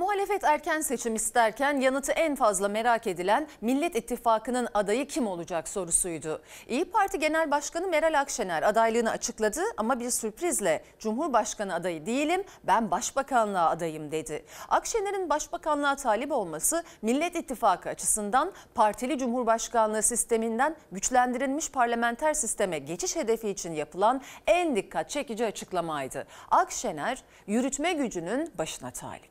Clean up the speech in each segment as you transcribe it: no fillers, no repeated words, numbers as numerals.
Muhalefet erken seçim isterken yanıtı en fazla merak edilen Millet İttifakı'nın adayı kim olacak sorusuydu. İYİ Parti Genel Başkanı Meral Akşener adaylığını açıkladı ama bir sürprizle Cumhurbaşkanı adayı değilim, ben başbakanlığa adayım dedi. Akşener'in başbakanlığa talip olması Millet İttifakı açısından partili Cumhurbaşkanlığı sisteminden güçlendirilmiş parlamenter sisteme geçiş hedefi için yapılan en dikkat çekici açıklamaydı. Akşener yürütme gücünün başına talip.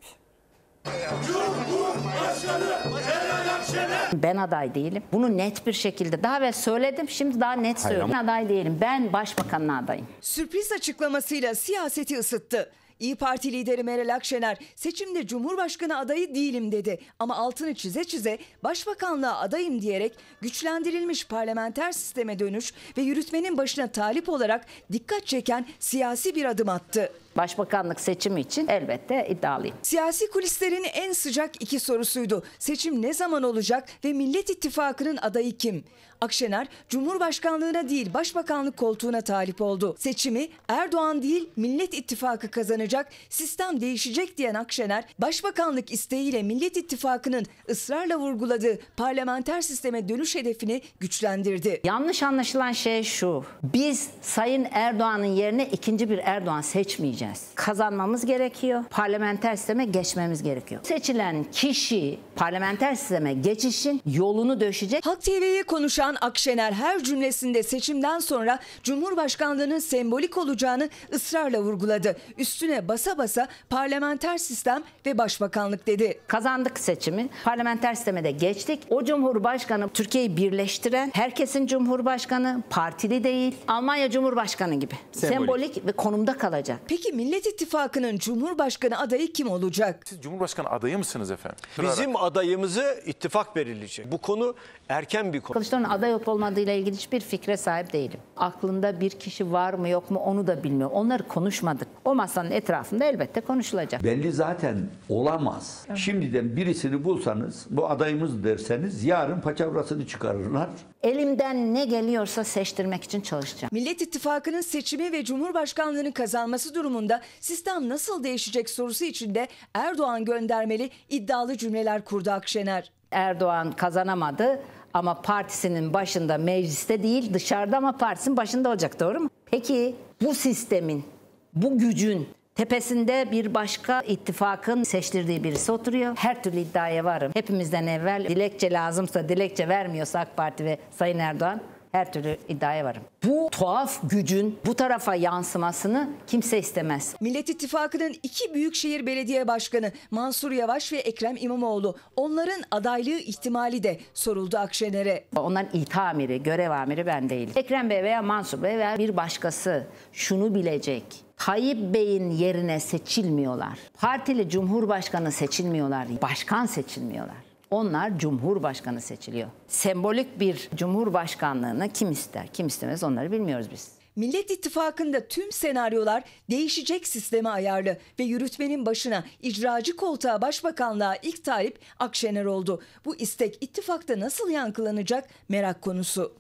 Ben aday değilim. Bunu net bir şekilde daha evvel söyledim, şimdi daha net söylüyorum. Ben aday değilim. Ben başbakanlığa adayım. Sürpriz açıklamasıyla siyaseti ısıttı. İYİ Parti lideri Meral Akşener seçimde Cumhurbaşkanı adayı değilim dedi ama altını çize çize başbakanlığa adayım diyerek güçlendirilmiş parlamenter sisteme dönüş ve yürütmenin başına talip olarak dikkat çeken siyasi bir adım attı. Başbakanlık seçimi için elbette iddialıyım. Siyasi kulislerin en sıcak iki sorusuydu. Seçim ne zaman olacak ve Millet İttifakı'nın adayı kim? Akşener, Cumhurbaşkanlığına değil başbakanlık koltuğuna talip oldu. Seçimi Erdoğan değil Millet İttifakı kazanacak, sistem değişecek diyen Akşener, başbakanlık isteğiyle Millet İttifakı'nın ısrarla vurguladığı parlamenter sisteme dönüş hedefini güçlendirdi. Yanlış anlaşılan şey şu: biz Sayın Erdoğan'ın yerine ikinci bir Erdoğan seçmeyeceğiz. Kazanmamız gerekiyor. Parlamenter sisteme geçmemiz gerekiyor. Seçilen kişi parlamenter sisteme geçişin yolunu döşecek. Halk TV'ye konuşan Akşener her cümlesinde seçimden sonra Cumhurbaşkanlığının sembolik olacağını ısrarla vurguladı. Üstüne basa basa parlamenter sistem ve başbakanlık dedi. Kazandık seçimi. Parlamenter sisteme de geçtik. O Cumhurbaşkanı Türkiye'yi birleştiren, herkesin Cumhurbaşkanı, partili değil, Almanya Cumhurbaşkanı gibi sembolik ve konumda kalacak. Peki Millet İttifakı'nın Cumhurbaşkanı adayı kim olacak? Siz Cumhurbaşkanı adayı mısınız efendim? Bizim adayımızı ittifak belirleyecek. Bu konu erken bir konu. Kılıçdaroğlu'nun aday olup olmadığıyla ilgili hiçbir fikre sahip değilim. Aklında bir kişi var mı yok mu onu da bilmiyorum. Onları konuşmadık. O masanın etrafında elbette konuşulacak. Belli zaten olamaz. Evet. Şimdiden birisini bulsanız, bu adayımız derseniz yarın paçavrasını çıkarırlar. Elimden ne geliyorsa seçtirmek için çalışacağım. Millet İttifakı'nın seçimi ve Cumhurbaşkanlığının kazanması durumunda sistem nasıl değişecek sorusu için de Erdoğan göndermeli iddialı cümleler kurdu Akşener. Erdoğan kazanamadı ama partisinin başında, mecliste değil dışarıda ama partisinin başında olacak, doğru mu? Peki bu sistemin, bu gücün tepesinde bir başka ittifakın seçtirdiği birisi oturuyor. Her türlü iddiaya varım. Hepimizden evvel dilekçe lazımsa dilekçe vermiyorsa AK Parti ve Sayın Erdoğan, her türlü iddiaya varım. Bu tuhaf gücün bu tarafa yansımasını kimse istemez. Millet İttifakı'nın iki büyükşehir belediye başkanı Mansur Yavaş ve Ekrem İmamoğlu, onların adaylığı ihtimali de soruldu Akşener'e. Onların itamiri, görev amiri ben değilim. Ekrem Bey veya Mansur Bey veya bir başkası şunu bilecek: Tayyip Bey'in yerine seçilmiyorlar. Partili Cumhurbaşkanı seçilmiyorlar. Başkan seçilmiyorlar. Onlar Cumhurbaşkanı seçiliyor. Sembolik bir Cumhurbaşkanlığını kim ister, kim istemez onları bilmiyoruz biz. Millet İttifakı'nda tüm senaryolar değişecek sisteme ayarlı ve yürütmenin başına, icracı koltuğa, başbakanlığa ilk talip Akşener oldu. Bu istek ittifakta nasıl yankılanacak merak konusu.